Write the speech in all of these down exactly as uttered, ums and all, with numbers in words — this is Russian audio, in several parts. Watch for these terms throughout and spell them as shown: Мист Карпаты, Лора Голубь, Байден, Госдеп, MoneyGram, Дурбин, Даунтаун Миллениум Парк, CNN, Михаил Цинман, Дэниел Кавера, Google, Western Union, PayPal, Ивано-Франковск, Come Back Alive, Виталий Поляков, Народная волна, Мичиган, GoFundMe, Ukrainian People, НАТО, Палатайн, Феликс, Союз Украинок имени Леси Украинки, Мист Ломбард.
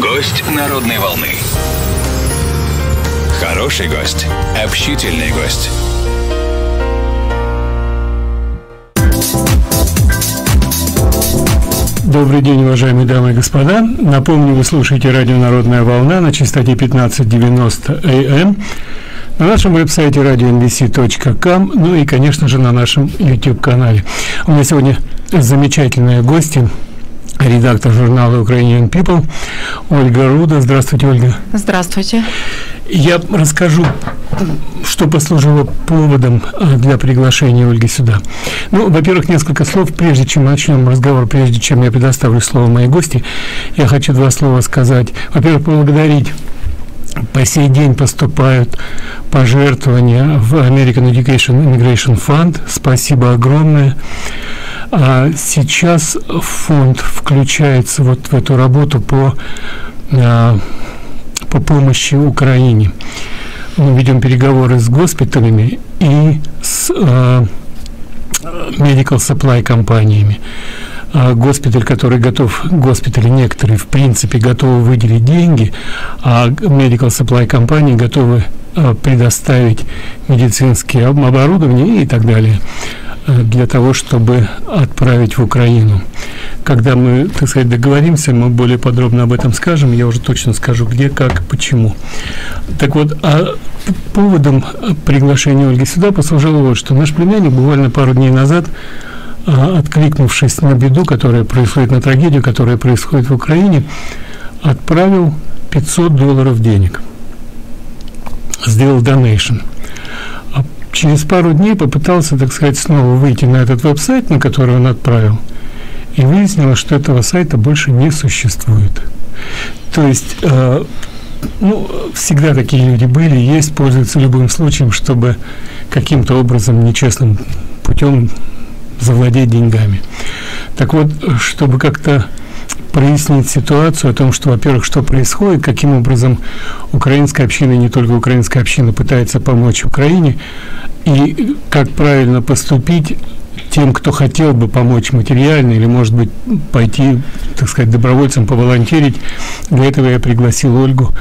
Гость народной волны. Хороший гость, общительный гость. Добрый день, уважаемые дамы и господа. Напомню, вы слушаете радио «Народная волна» на частоте пятнадцать девяносто эй эм, на нашем веб-сайте радио эн би си точка ком, ну и, конечно же, на нашем YouTube-канале. У меня сегодня замечательные гости. Редактор журнала Ukrainian People Ольга Руда. Здравствуйте, Ольга. Здравствуйте. Я расскажу, что послужило поводом для приглашения Ольги сюда. Ну, во-первых, несколько слов, прежде чем начнем разговор, прежде чем я предоставлю слово моей гости, я хочу два слова сказать. Во-первых, поблагодарить. По сей день поступают пожертвования в American Education Immigration Fund. Спасибо огромное. А сейчас фонд включается вот в эту работу по, по помощи Украине. Мы ведем переговоры с госпиталями и с medical supply компаниями. Госпиталь, который готов, госпитали некоторые, в принципе, готовы выделить деньги, а medical supply компании готовы предоставить медицинские оборудования и так далее для того, чтобы отправить в Украину. Когда мы, так сказать, договоримся, мы более подробно об этом скажем, я уже точно скажу, где, как, почему. Так вот, а поводом приглашения Ольги сюда послужило вот что. Наш племянник буквально пару дней назад, откликнувшись на беду, которая происходит, на трагедию, которая происходит в Украине, отправил пятьсот долларов денег, сделал донейшн. А через пару дней попытался, так сказать, снова выйти на этот веб-сайт, на который он отправил, и выяснилось, что этого сайта больше не существует. То есть, э, ну, всегда такие люди были, есть, пользуются любым случаем, чтобы каким-то образом, нечестным путем завладеть деньгами. Так вот, чтобы как-то прояснить ситуацию о том, что, во-первых, что происходит, каким образом украинская община, и не только украинская община, пытается помочь Украине, и как правильно поступить тем, кто хотел бы помочь материально или, может быть, пойти, так сказать, добровольцем поволонтерить. Для этого я пригласил Ольгу.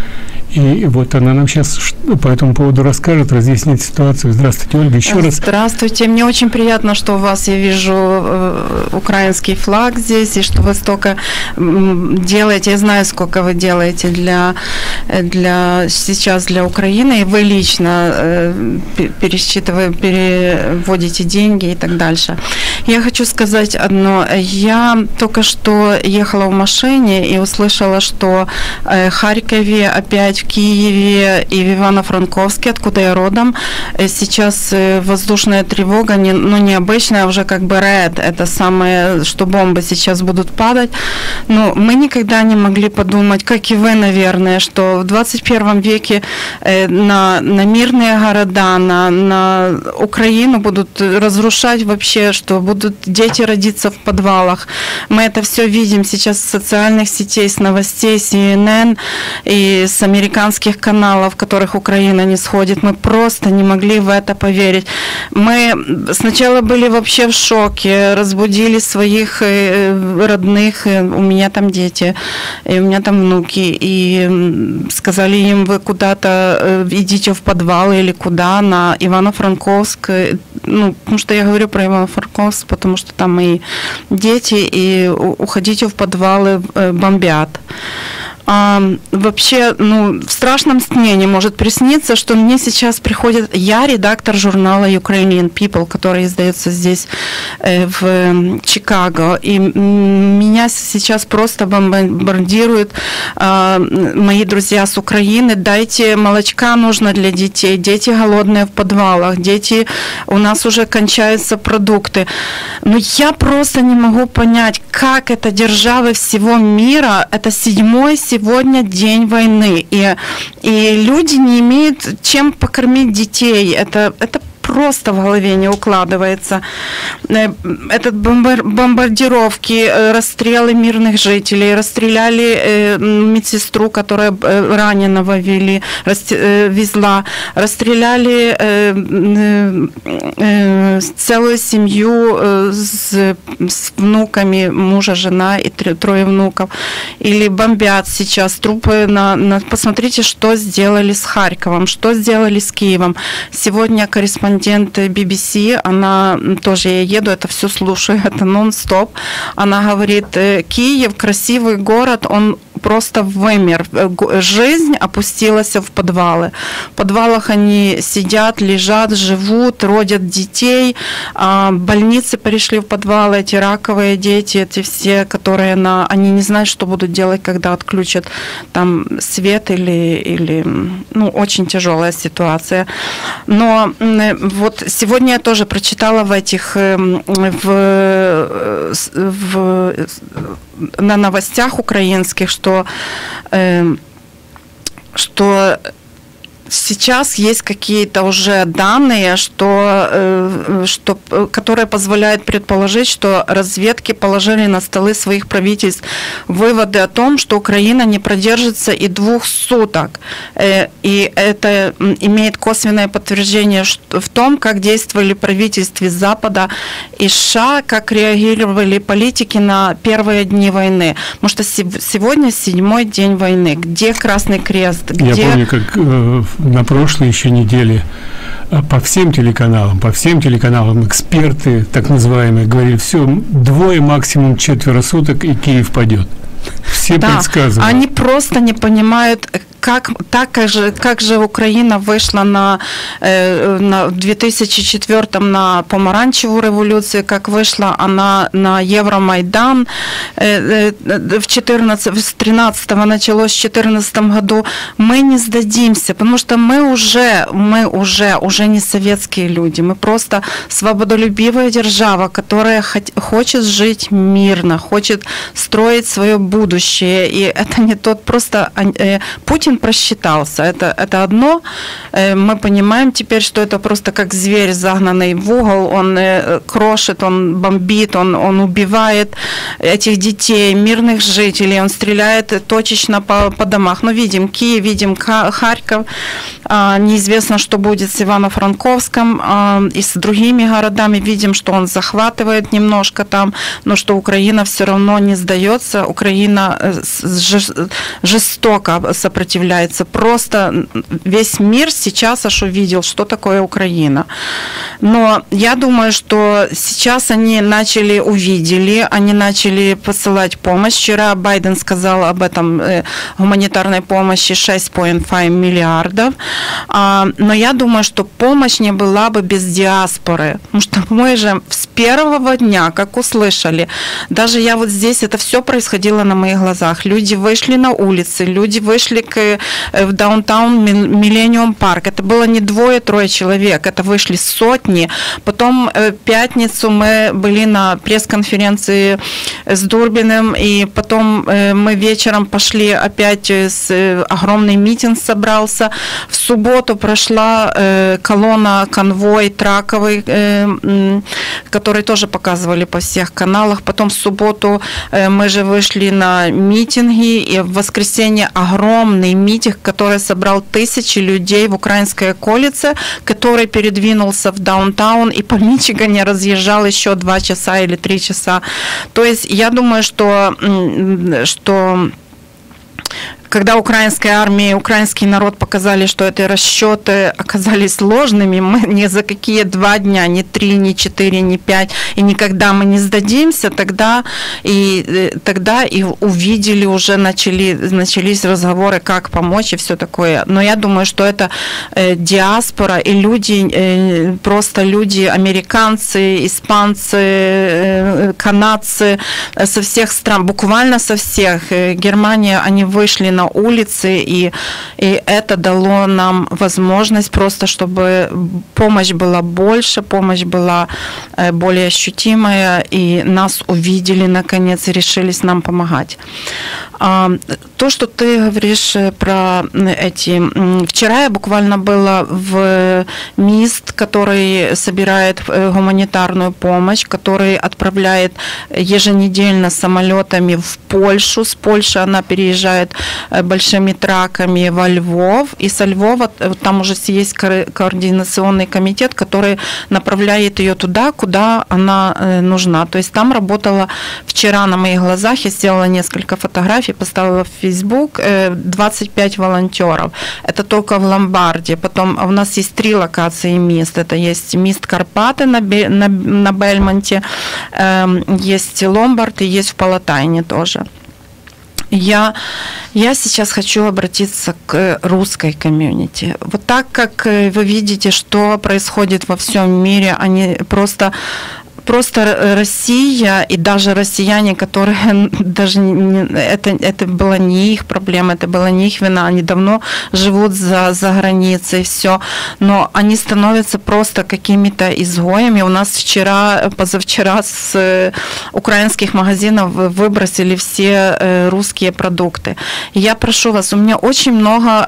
И вот она нам сейчас по этому поводу расскажет, разъяснит ситуацию. Здравствуйте, Ольга, еще раз. Здравствуйте. Мне очень приятно, что у вас, я вижу, э, украинский флаг здесь, и что вы столько э, делаете. Я знаю, сколько вы делаете для, для, сейчас для Украины. И вы лично э, пересчитываете, переводите деньги и так дальше. Я хочу сказать одно. Я только что ехала в машине и услышала, что э, в Харькове опять, в Киеве и в Ивано-Франковске, откуда я родом, сейчас воздушная тревога, не, ну, необычная, уже как бы рэд, это самое, что бомбы сейчас будут падать. Но мы никогда не могли подумать, как и вы, наверное, что в двадцать первом веке на, на мирные города, на, на Украину будут разрушать вообще, что будут дети родиться в подвалах. Мы это все видим сейчас с социальных сетей, с новостей, си эн эн и с американских американских каналов, в которых Украина не сходит. Мы просто не могли в это поверить. Мы сначала были вообще в шоке, разбудили своих родных, у меня там дети, и у меня там внуки, и сказали им, вы куда-то идите в подвал или куда, на Ивано-Франковск, ну, потому что я говорю про Ивано-Франковск, потому что там и дети, и уходите в подвалы, бомбят. А, вообще, ну, в страшном сне не может присниться, что мне сейчас приходит... Я редактор журнала Ukrainian People, который издается здесь, э, в э, Чикаго, и меня сейчас просто бомбардируют э, мои друзья с Украины. Дайте, молочка нужно для детей, дети голодные в подвалах, дети... У нас уже кончаются продукты. Но я просто не могу понять, как это державы всего мира, это седьмой сегодня день войны, и, и люди не имеют чем покормить детей. Это, это просто в голове не укладывается. Это бомбардировки, расстрелы мирных жителей, расстреляли медсестру, которая раненого вели, везла, расстреляли целую семью с, с внуками, мужа, жена и трое внуков. Или бомбят сейчас трупы. На, на, посмотрите, что сделали с Харьковом, что сделали с Киевом. Сегодня корреспондент би би си, она тоже, я еду, это все слушаю, это нон-стоп. Она говорит, Киев, красивый город, он просто вымер. Жизнь опустилась в подвалы. В подвалах они сидят, лежат, живут, родят детей. Больницы перешли в подвалы, эти раковые дети, эти все, которые на... Они не знают, что будут делать, когда отключат там свет или... или... Ну, очень тяжелая ситуация. Но вот сегодня я тоже прочитала в этих... В, в, на новостях украинских, что, э, что сейчас есть какие-то уже данные, что, э, что, которые позволяют предположить, что разведки положили на столы своих правительств выводы о том, что Украина не продержится и двух суток. Э, и это имеет косвенное подтверждение в том, как действовали правительства Запада и США, как реагировали политики на первые дни войны. Потому что сегодня седьмой день войны. Где Красный Крест? Где... Я помню, как... Э... на прошлой еще неделе по всем телеканалам, по всем телеканалам эксперты, так называемые, говорили, все, двое, максимум четверо суток, и Киев падет. Все да, предсказывают. Они просто не понимают, как, так как, же, как же Украина вышла на, э, на две тысячи четвёртом на помаранчевую революцию, как вышла она на Евромайдан э, э, в четырнадцатом, с тринадцатого началось в четырнадцатом году. Мы не сдадимся, потому что мы уже, мы уже, уже не советские люди, мы просто свободолюбивая держава, которая хоть, хочет жить мирно, хочет строить свое будущее, и это не тот просто э, Путин просчитался, это, это одно. Мы понимаем теперь, что это просто как зверь, загнанный в угол, он крошит, он бомбит, он, он убивает этих детей, мирных жителей, он стреляет точечно по, по домах. Но видим Киев, видим Харьков, неизвестно, что будет с Ивано-Франковском и с другими городами, видим, что он захватывает немножко там, но что Украина все равно не сдается, Украина жестоко сопротивляется. Просто весь мир сейчас аж увидел, что такое Украина. Но я думаю, что сейчас они начали, увидели, они начали посылать помощь. Вчера Байден сказал об этом э, гуманитарной помощи шесть и пять миллиардов. А, но я думаю, что помощь не была бы без диаспоры. Потому что мы же с первого дня, как услышали, даже я вот здесь, это все происходило на моих глазах. Люди вышли на улицы, люди вышли к, в Даунтаун Миллениум Парк. Это было не двое-трое человек, это вышли сотни. Потом в пятницу мы были на пресс-конференции с Дурбиным, и потом мы вечером пошли опять, с, огромный митинг собрался. В субботу прошла колонна, конвой траковый, который тоже показывали по всех каналах. Потом в субботу мы же вышли на митинги, и в воскресенье огромный митинг, который собрал тысячи людей в украинской околице, который передвинулся в даунтаун и по Мичигане разъезжал еще два часа или три часа. То есть я думаю, что, что когда украинская армия и украинский народ показали, что эти расчеты оказались ложными, мы ни за какие два дня, ни три, ни четыре, ни пять, и никогда мы не сдадимся, тогда и, тогда и увидели, уже начали, начались разговоры, как помочь и все такое. Но я думаю, что это диаспора, и люди, просто люди, американцы, испанцы, канадцы, со всех стран, буквально со всех, Германия, они вышли на улицы, и, и это дало нам возможность просто, чтобы помощь была больше, помощь была более ощутимая, и нас увидели наконец и решились нам помогать. то, что ты говоришь про эти... Вчера я буквально была в Мист, который собирает гуманитарную помощь, который отправляет еженедельно самолетами в Польшу. С Польши она переезжает большими траками во Львов. И со Львова там уже есть координационный комитет, который направляет ее туда, куда она нужна. То есть там работала вчера на моих глазах, я сделала несколько фотографий, поставила в Facebook, двадцать пять волонтеров. Это только в Ломбарде. Потом у нас есть три локации Мист. Это есть Мист Карпаты на, на, на Бельмонте, есть Ломбард и есть в Палатайне тоже. Я, я сейчас хочу обратиться к русской комьюнити. Вот так как вы видите, что происходит во всем мире, они просто... Просто Россия и даже россияне, которые даже это, это была не их проблема, это была не их вина, они давно живут за, за границей, все, но они становятся просто какими-то изгоями. У нас вчера, позавчера с украинских магазинов выбросили все русские продукты. Я прошу вас, у меня очень много,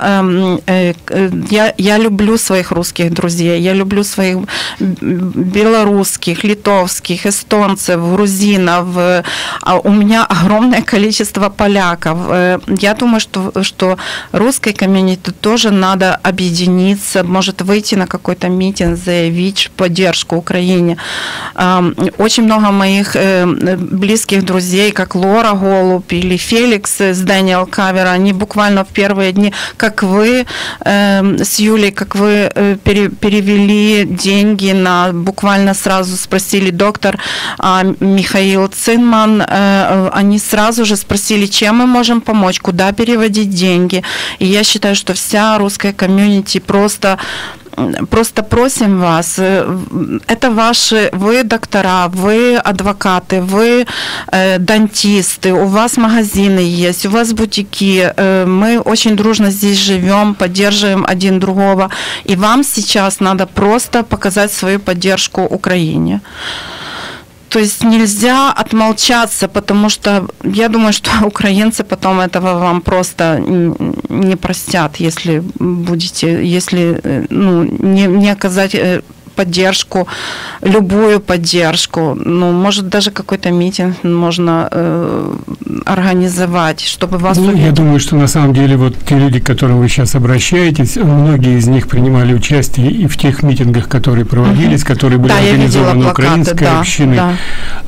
я, я люблю своих русских друзей, я люблю своих белорусских, литовских, эстонцев, грузинов, а у меня огромное количество поляков. Я думаю, что, что русской комьюнити тоже надо объединиться, может выйти на какой-то митинг, заявить поддержку Украине. Очень много моих близких друзей, как Лора Голубь или Феликс с Дэниел Кавера, они буквально в первые дни, как вы с Юлей, как вы перевели деньги на буквально сразу спросили, доктор Михаил Цинман, они сразу же спросили, чем мы можем помочь, куда переводить деньги. И я считаю, что вся русская комьюнити просто... Просто просим вас, это ваши, вы доктора, вы адвокаты, вы дантисты, у вас магазины есть, у вас бутики, мы очень дружно здесь живем, поддерживаем один другого, и вам сейчас надо просто показать свою поддержку Украине. То есть нельзя отмолчаться, потому что я думаю, что украинцы потом этого вам просто не простят, если будете, если ну, не, не оказать поддержку, любую поддержку. Ну, может, даже какой-то митинг можно э, организовать, чтобы вас... Ну, я думаю, что на самом деле вот те люди, к которым вы сейчас обращаетесь, многие из них принимали участие и в тех митингах, которые проводились, угу. которые были да, организованы плакаты, украинской да, общиной. Да.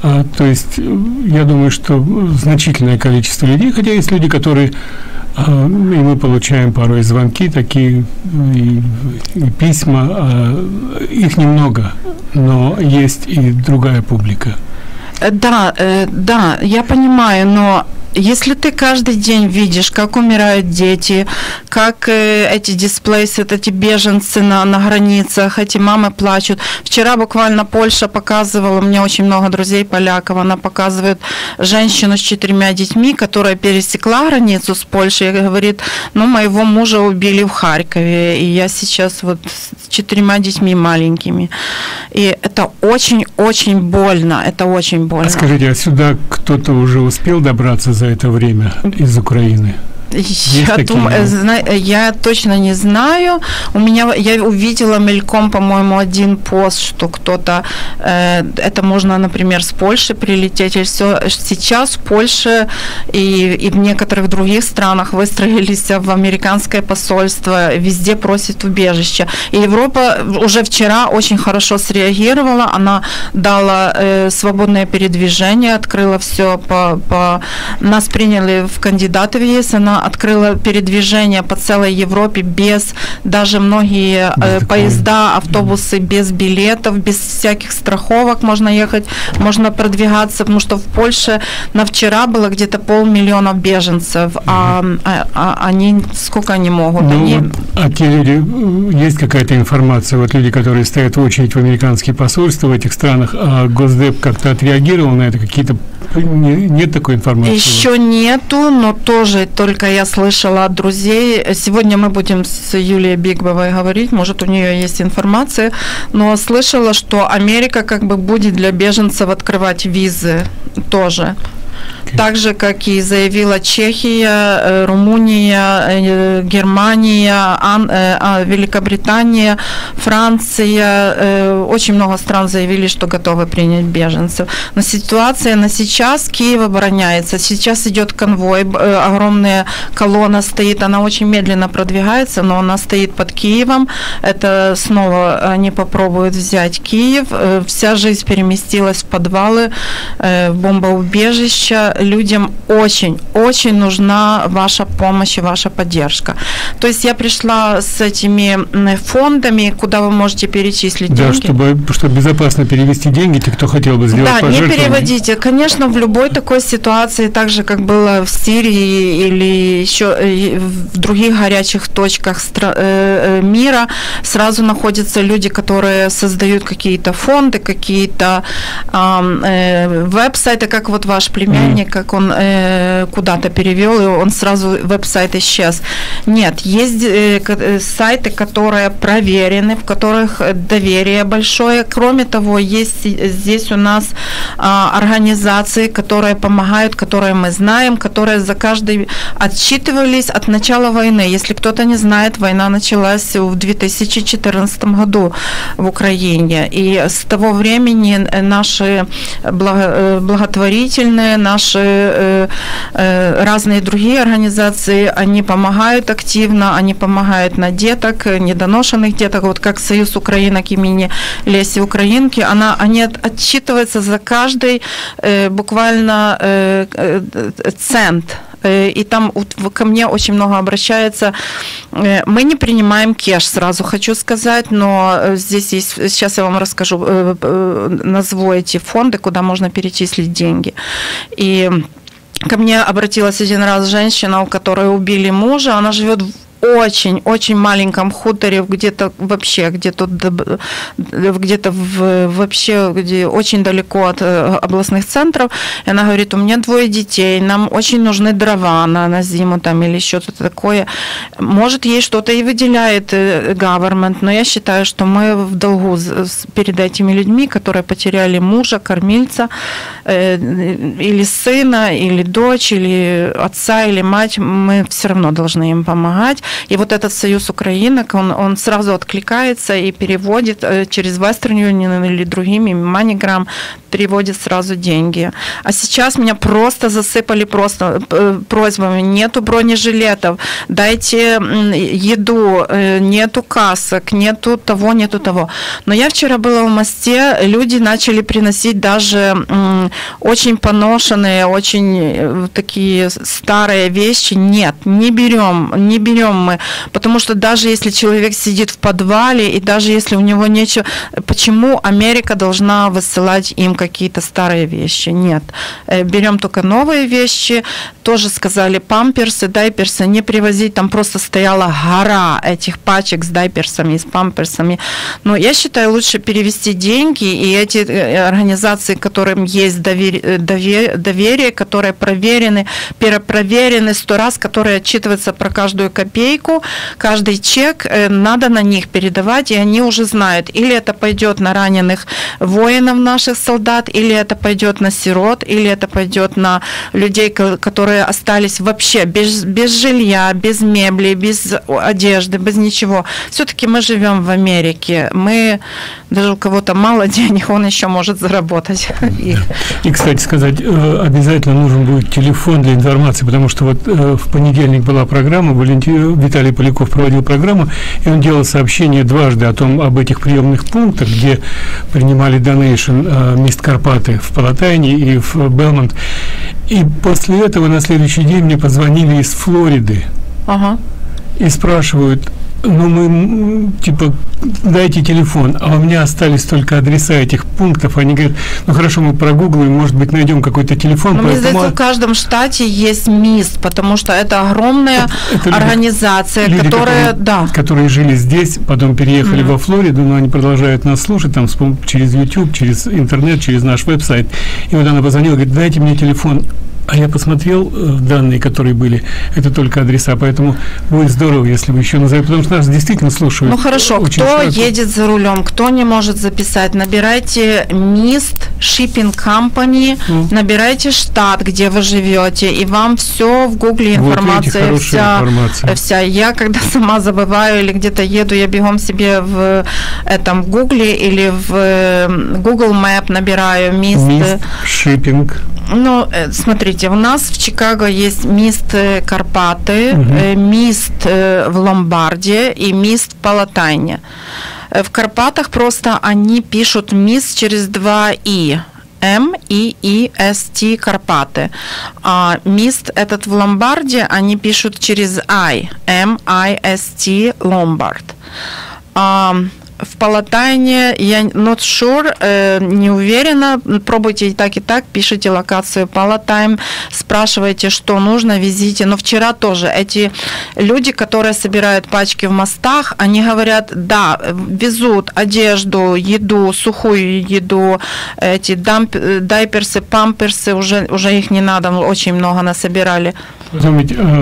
А, то есть, я думаю, что значительное количество людей, хотя есть люди, которые... И мы получаем порой звонки, такие и, и письма. Их немного, но есть и другая публика. Да, да, я понимаю, но... Если ты каждый день видишь, как умирают дети, как эти дисплейсы, эти беженцы на, на границах, эти мамы плачут. Вчера буквально Польша показывала, у меня очень много друзей поляков, она показывает женщину с четырьмя детьми, которая пересекла границу с Польшей и говорит, ну, моего мужа убили в Харькове, и я сейчас вот с четырьмя детьми маленькими. И это очень-очень больно, это очень больно. А скажите, а сюда кто-то уже успел добраться за это время из Украины? Я, думаю, я точно не знаю. У меня, я увидела мельком, по-моему, один пост, что кто-то... Э, это можно, например, с Польши прилететь. И все. Сейчас в Польше и, и в некоторых других странах выстроились в американское посольство, везде просят убежища. И Европа уже вчера очень хорошо среагировала. Она дала э, свободное передвижение, открыла все. По, по... Нас приняли в кандидаты в ЕС, она открыла передвижение по целой Европе без, даже многие без э, поезда, автобусы без билетов, без всяких страховок можно ехать, можно продвигаться, потому что в Польше на вчера было где-то полмиллиона беженцев, mm-hmm. а, а, а они, сколько они могут? Ну, они... Вот, а те люди, есть какая-то информация, вот люди, которые стоят в очередь в американские посольства в этих странах, а Госдеп как-то отреагировал на это, какие-то, нет такой информации? Еще нету, но тоже только я слышала от друзей. Сегодня мы будем с Юлией Бигбовой говорить, может, у нее есть информация, но слышала, что Америка как бы будет для беженцев открывать визы тоже. Так же, как и заявила Чехия, Румыния, Германия, Великобритания, Франция, очень много стран заявили, что готовы принять беженцев. Но ситуация на сейчас, Киев обороняется, сейчас идет конвой, огромная колонна стоит, она очень медленно продвигается, но она стоит под Киевом, это снова они попробуют взять Киев, вся жизнь переместилась в подвалы, в бомбоубежища, людям очень-очень нужна ваша помощь и ваша поддержка. То есть я пришла с этими фондами, куда вы можете перечислить да, деньги. Чтобы, чтобы безопасно перевести деньги, те, кто хотел бы сделать пожертвование. Да, не переводите. Конечно, в любой такой ситуации, так же, как было в Сирии или еще в других горячих точках мира, сразу находятся люди, которые создают какие-то фонды, какие-то э, веб-сайты, как вот ваш племянник, как он э, куда-то перевел, и он сразу веб-сайт исчез. Нет, есть э, сайты, которые проверены, в которых доверие большое. Кроме того, есть здесь у нас э, организации, которые помогают, которые мы знаем, которые за каждый отчитывались от начала войны. Если кто-то не знает, война началась в две тысячи четырнадцатом году в Украине. И с того времени наши благотворительные, наши разные другие организации, они помогают активно, они помогают на деток, недоношенных деток, вот как Союз Украинок имени Леси Украинки, она, они отчитываются за каждый буквально цент. И там ко мне очень много обращается. Мы не принимаем кеш, сразу хочу сказать, но здесь есть, сейчас я вам расскажу, назву эти фонды, куда можно перечислить деньги. И ко мне обратилась один раз женщина, у которой убили мужа, она живет в очень-очень маленьком хуторе, где-то вообще, где-то где-то вообще, где очень далеко от областных центров. И она говорит, у меня двое детей, нам очень нужны дрова на, на зиму там или еще что-то такое. Может, ей что-то и выделяет government, но я считаю, что мы в долгу перед этими людьми, которые потеряли мужа, кормильца, или сына, или дочь, или отца, или мать, мы все равно должны им помогать. И вот этот Союз Украинок, он, он сразу откликается и переводит через Western Union или другими, MoneyGram, переводит сразу деньги. А сейчас меня просто засыпали просто просьбами, нету бронежилетов, дайте еду, нету касок, нету того, нету того. Но я вчера была в Мосте, люди начали приносить даже очень поношенные, очень такие старые вещи. Нет, не берем, не берем мы, потому что даже если человек сидит в подвале и даже если у него нечего, почему Америка должна высылать им какие-то старые вещи? Нет, берем только новые вещи. Тоже сказали памперсы, дайперсы не привозить, там просто стояла гора этих пачек с дайперсами, с памперсами. Но я считаю, лучше перевести деньги и эти организации, которым есть доверие, доверие, доверие, которые проверены, перепроверены сто раз, которые отчитываются про каждую копейку, каждый чек, надо на них передавать, и они уже знают, или это пойдет на раненых воинов наших солдат, или это пойдет на сирот, или это пойдет на людей, которые остались вообще без, без жилья, без мебли, без одежды, без ничего. Все-таки мы живем в Америке, мы, даже у кого-то мало денег, он еще может заработать. И, кстати сказать, обязательно нужен будет телефон для информации, потому что вот в понедельник была программа, Виталий Поляков проводил программу, и он делал сообщение дважды о том, об этих приемных пунктах, где принимали донейшн Мист Карпаты в Палатайне и в Белмонт. И после этого на следующий день мне позвонили из Флориды ага. и спрашивают, ну мы, типа, дайте телефон, а у меня остались только адреса этих пунктов, они говорят, ну хорошо, мы прогуглим, может быть, найдем какой-то телефон. Но поэтому... в каждом штате есть Мист, потому что это огромная это, это организация, люди, которая... Которые, да. которые жили здесь, потом переехали mm-hmm. во Флориду, но они продолжают нас слушать там через YouTube, через интернет, через наш веб-сайт. И вот она позвонила, говорит, дайте мне телефон. А я посмотрел данные, которые были, это только адреса, поэтому будет здорово, если вы еще назовете, потому что нас действительно слушают. Ну хорошо, кто широко едет за рулем, кто не может записать, набирайте Мист Shipping Company, ну, набирайте штат, где вы живете, и вам все в гугле информация, вот, видите, вся, информация вся. Я когда сама забываю или где-то еду, я бегом себе в этом в гугле или в Google Map набираю Мист Шиппинг. Ну, смотрите, у нас в Чикаго есть Мист Карпаты, угу, Мист в Ломбарде и Мист Палатайне. В Карпатах просто они пишут Мист через два «и». М-И-И-С-Т Карпаты. А Мист этот в Ломбарде они пишут через «I». М-I-S-T Ломбард. А в Палатайне я not sure, э, не уверена. Пробуйте и так, и так. Пишите локацию Палатайн, спрашивайте, что нужно, везите. Но вчера тоже эти люди, которые собирают пачки в мостах, они говорят, да, везут одежду, еду, сухую еду, эти дамп, дайперсы, памперсы, уже, уже их не надо, очень много насобирали.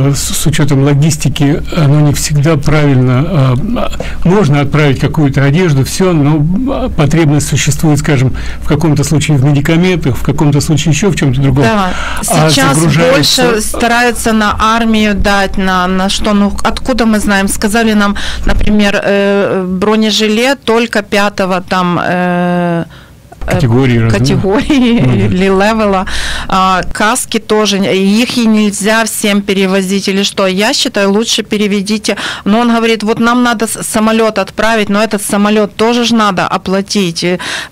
С учетом логистики, оно не всегда правильно. Можно отправить какую-то одежду, все, но потребность существует, скажем, в каком-то случае в медикаментах, в каком-то случае еще в чем-то другом. Да. Сейчас а больше стараются на армию дать, на, на что, ну, откуда мы знаем? Сказали нам, например, э, бронежилет только пятого там... Э, категории, категории или левела, а, каски тоже, их и нельзя всем перевозить или что, я считаю, лучше переведите, но он говорит, вот нам надо самолет отправить, но этот самолет тоже же надо оплатить,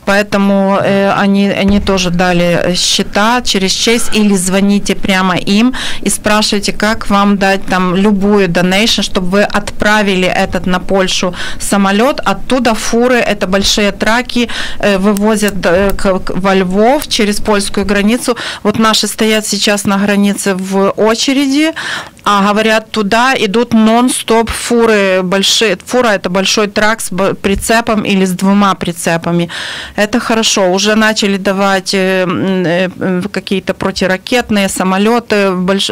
поэтому э, они, они тоже дали счета через честь, или звоните прямо им и спрашивайте, как вам дать там любую донейшн, чтобы вы отправили этот на Польшу самолет, оттуда фуры, это большие траки, э, вывозят во Львов через польскую границу. Вот наши стоят сейчас на границе в очереди, а говорят, туда идут нон-стоп фуры большие. Фура – это большой трак с прицепом или с двумя прицепами. Это хорошо. Уже начали давать какие-то противоракетные самолеты, больш...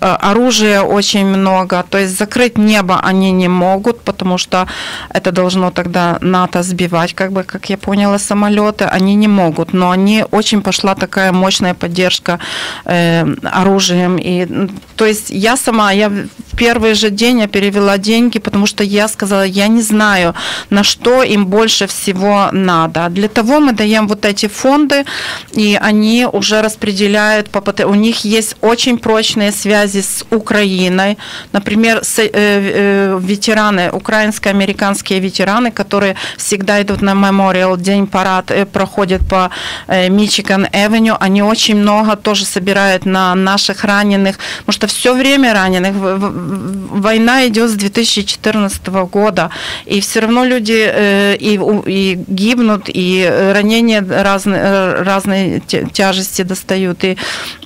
оружия очень много. То есть закрыть небо они не могут, потому что это должно тогда НАТО сбивать, как бы, как я поняла, самолеты. Они не могут, но они очень пошла такая мощная поддержка оружием. И, то есть я сама, я в первый же день я перевела деньги, потому что я сказала, я не знаю, на что им больше всего надо. Для того мы даем вот эти фонды, и они уже распределяют, у них есть очень прочные связи с Украиной. Например, ветераны, украинско-американские ветераны, которые всегда идут на мемориал, день парад проходит по Мичиган-эвеню, они очень много тоже собирают на наших раненых, потому что все время раненых. Война идет с две тысячи четырнадцатого года, и все равно люди и, и гибнут, и ранения разные, разные тяжести достают. И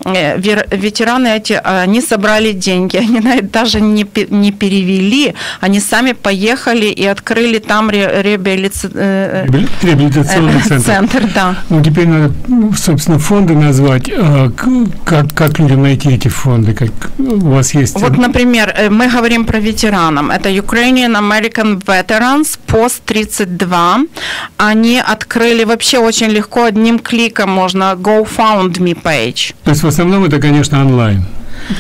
ветераны эти, они собрали деньги, они даже не, не перевели, они сами поехали и открыли там реабилитационный центр. центр да. Ну, теперь надо, собственно, фонды назвать. Как, как людям найти эти фонды? Как у вас есть? Вот, например, мы говорим про ветеранов. Это Ukrainian American Veterans Post тридцать два. Они открыли вообще очень легко, одним кликом можно GoFundMe page. То есть в основном это, конечно, онлайн.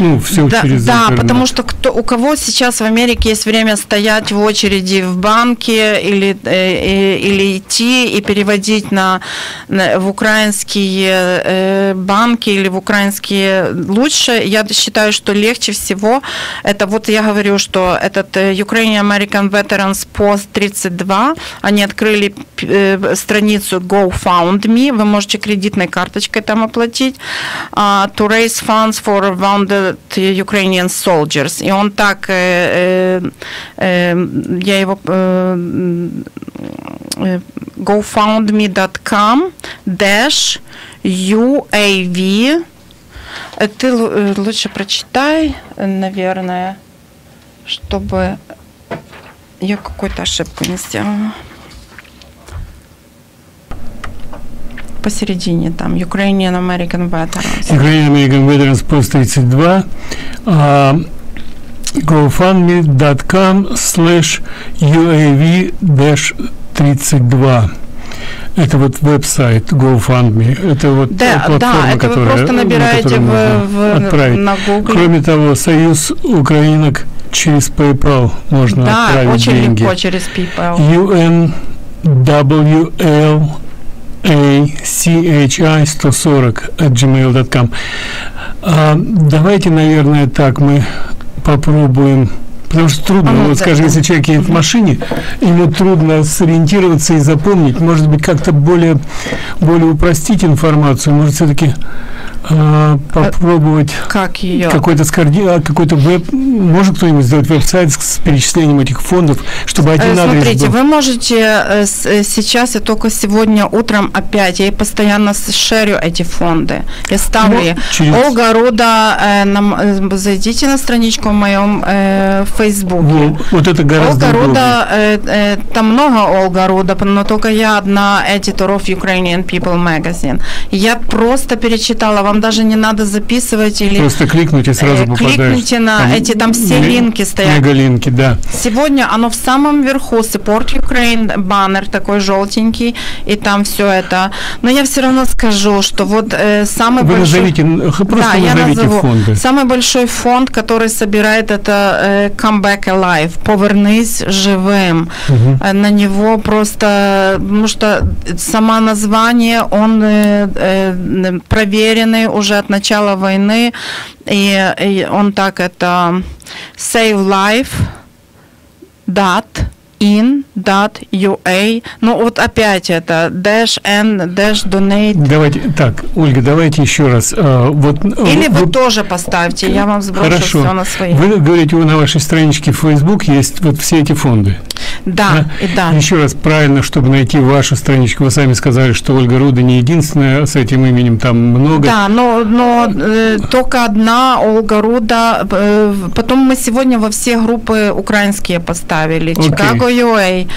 Ну, все да, через да, потому что кто, у кого сейчас в Америке есть время стоять в очереди в банке или, э, или идти и переводить на, на, в украинские э, банки или в украинские лучше, я считаю, что легче всего, это вот я говорю, что этот Ukrainian American Veterans Post тридцать два, они открыли э, страницу GoFundMe, вы можете кредитной карточкой там оплатить, uh, to raise funds for wounded Ukrainian soldiers. И он так, э, э, э, я его э, э, гоуфандми точка ком слэш ю эй ви. Ты лучше прочитай, наверное, чтобы я какую-то ошибку не сделала. посередине, там Ukrainian American Veterans. Ukrainian American Veterans Post тридцать два, uh, гоу фанд ми точка ком слэш ю эй ви тридцать два. Это вот веб-сайт GoFundMe, это вот да, платформа, да, это которая, вы просто набираете на в, отправить. На Google. Кроме того, Союз Украинок через PayPal можно да, отправить очень деньги. Да, очень легко через PayPal. ю эн дабл ю эл эй си эйч ай сто сорок эт джимейл точка ком. А, давайте, наверное, так мы попробуем... Потому что трудно, а, вот да, скажем, да. если человек едет в машине, ему трудно сориентироваться и запомнить, может быть, как-то более, более упростить информацию, может, все-таки э, попробовать как ее? какой-то скорди... какой-то веб, может кто-нибудь сделать веб-сайт с, с перечислением этих фондов, чтобы один адрес был. Смотрите, вы можете сейчас, я только сегодня утром опять, я постоянно шерю эти фонды, я ставлю, ну, через... Ольга Руда, э, на, зайдите на страничку в моем э, Фейсбуке. Вот это гораздо Ольга Руда, э, э, там много Ольга Руда, но только я одна эдиторов Ukrainian People Magazine. Я просто перечитала, вам даже не надо записывать или просто кликните, сразу попадаешь. Кликните на там эти, там все линки стоят. Мегалинки, да. Сегодня оно в самом верху, Support Ukraine, баннер такой желтенький, и там все это. Но я все равно скажу, что вот э, самый Вы большой... Назовите, просто да, назовите я фонды. Самый большой фонд, который собирает это... Э, Come Back Alive, повернись живым. Uh-huh. На него просто, потому что само название, он э, э, проверенный уже от начала войны, и, и он так это Save Life, дот ин дот ю эй. Ну вот опять это dash and dash donate. Давайте так, Ольга, давайте еще раз. А, вот, Или вы, вы тоже поставьте, я вам сброшу хорошо. все на свои. Вы говорите, на вашей страничке в Facebook есть вот все эти фонды. Да, да. да. Еще раз, правильно, чтобы найти вашу страничку, вы сами сказали, что Ольга Руда не единственная с этим именем, там много. Да, но, но э, только одна Ольга Руда. Э, потом мы сегодня во все группы украинские поставили. Okay. Чикаго ю эй,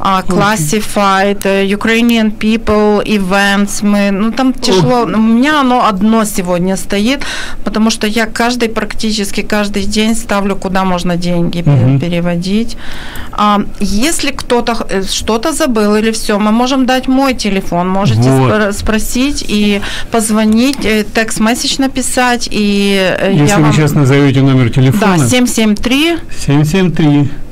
uh, Classified, uh, Ukrainian People, Events. Мы, ну, там тяжело. Oh. У меня оно одно сегодня стоит, потому что я каждый, практически каждый день ставлю, куда можно деньги uh-huh. переводить. Uh, если кто-то что-то забыл или все, мы можем дать мой телефон, можете вот. спро- спросить и позвонить, текст-месседж написать. И если я вы вам... сейчас назовете номер телефона. Да, семь семь три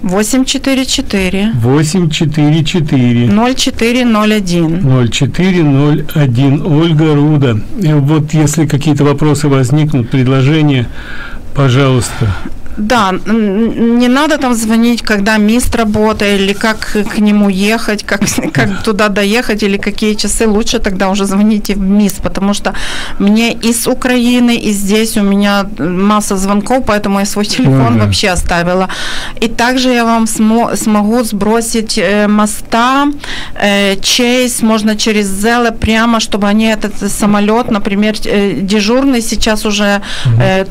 восемь четыре четыре восемь четыре четыре ноль четыре ноль один ноль четыре ноль один. Ольга Руда. И вот если какие-то вопросы возникнут, предложения, пожалуйста. Да, не надо там звонить, когда Мист работает, или как к нему ехать, как, как туда доехать, или какие часы. Лучше тогда уже звоните в Мист, потому что мне из Украины, и здесь у меня масса звонков, поэтому я свой телефон Ой, да. вообще оставила. И также я вам смо- смогу сбросить э, моста, э, Чейз, можно через Zelle прямо, чтобы они этот самолет, например, э, дежурный сейчас уже, э,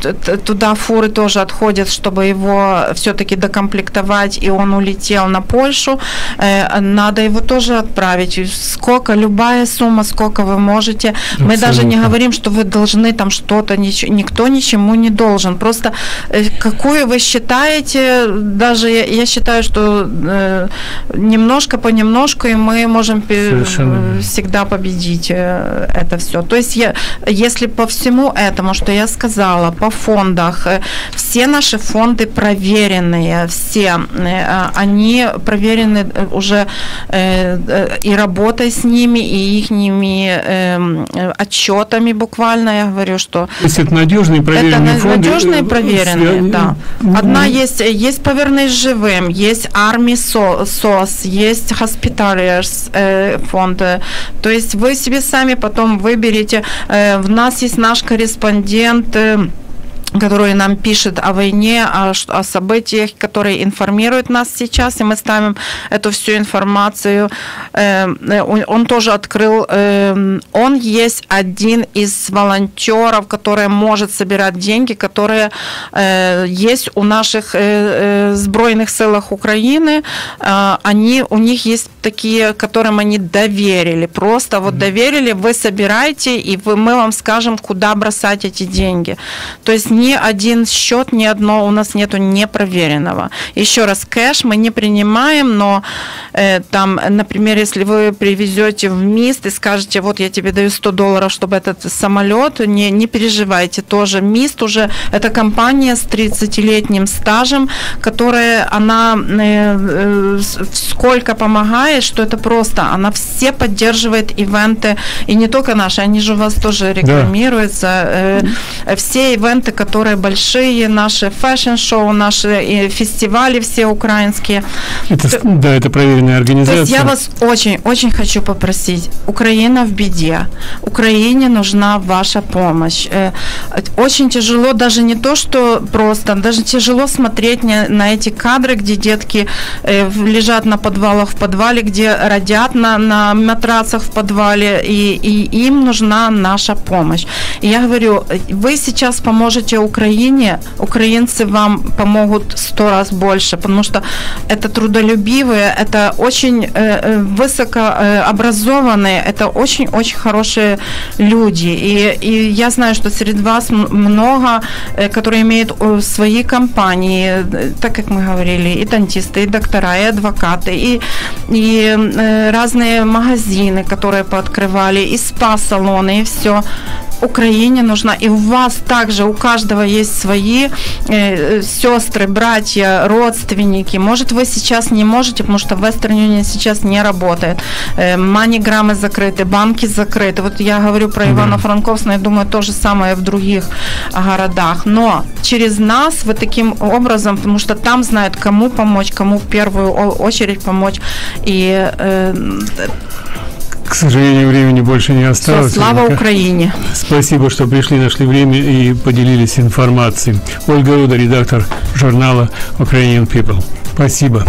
туда фуры тоже отходят, чтобы его все-таки докомплектовать, и он улетел на Польшу, э, надо его тоже отправить. Сколько, любая сумма, сколько вы можете. Абсолютно. Мы даже не говорим, что вы должны там что-то, нич- никто ничему не должен. Просто э, какую вы считаете, даже я, я считаю, что э, немножко понемножку, и мы можем пе- всегда победить э, это все. То есть я, если по всему этому, что я сказала, по фондах, э, все наши Наши фонды проверенные, все они проверены уже и работой с ними, и ихними отчетами буквально, я говорю, что... То есть это надежные проверенные это фонды? Это надежные проверенные, с... да. Одна есть, есть «Повернись живым», есть Army Сос, есть Hospitaliers фонд, то есть вы себе сами потом выберете. В нас есть наш корреспондент которые нам пишут о войне, о, о событиях, которые информируют нас сейчас, и мы ставим эту всю информацию. Он, он тоже открыл, он есть один из волонтеров, который может собирать деньги, которые есть у наших сбройных силах Украины. Они, у них есть такие, которым они доверили, просто вот доверили, вы собираете, и вы, мы вам скажем, куда бросать эти деньги. То есть ни один счет, ни одно у нас нету непроверенного. Еще раз, кэш мы не принимаем, но э, там, например, если вы привезете в Мист и скажете, вот я тебе даю сто долларов, чтобы этот самолет, не, не переживайте, тоже Мист уже, это компания с тридцатилетним стажем, которая, она э, э, сколько помогает, что это просто, она все поддерживает ивенты, и не только наши, они же у вас тоже рекламируются, э, все ивенты, которые большие, наши фэшн-шоу, наши фестивали все украинские. Это, то, да, это проверенная организация. То есть я вас очень-очень хочу попросить. Украина в беде. Украине нужна ваша помощь. Очень тяжело, даже не то, что просто, даже тяжело смотреть на эти кадры, где детки лежат на подвалах в подвале, где родят на, на матрацах в подвале, и, и им нужна наша помощь. И я говорю, вы сейчас поможете Украине, украинцы вам помогут сто раз больше, потому что это трудолюбивые, это очень э, высокообразованные, это очень-очень хорошие люди. И, и я знаю, что среди вас много, э, которые имеют свои компании, так как мы говорили, и дантисты, и доктора, и адвокаты, и, и э, разные магазины, которые пооткрывали, и спа-салоны, и все. Украине нужна, и у вас также, у каждого есть свои э, сестры, братья, родственники. Может, вы сейчас не можете, потому что Western Union сейчас не работает. Э, MoneyGram закрыты, банки закрыты. Вот я говорю про Ивано-Франковск, я думаю, то же самое в других городах. Но через нас вы таким образом, потому что там знают, кому помочь, кому в первую очередь помочь. И... Э, к сожалению, времени больше не осталось. Все, слава Украине! Спасибо, что пришли, нашли время и поделились информацией. Ольга Руда, редактор журнала Ukrainian People. Спасибо.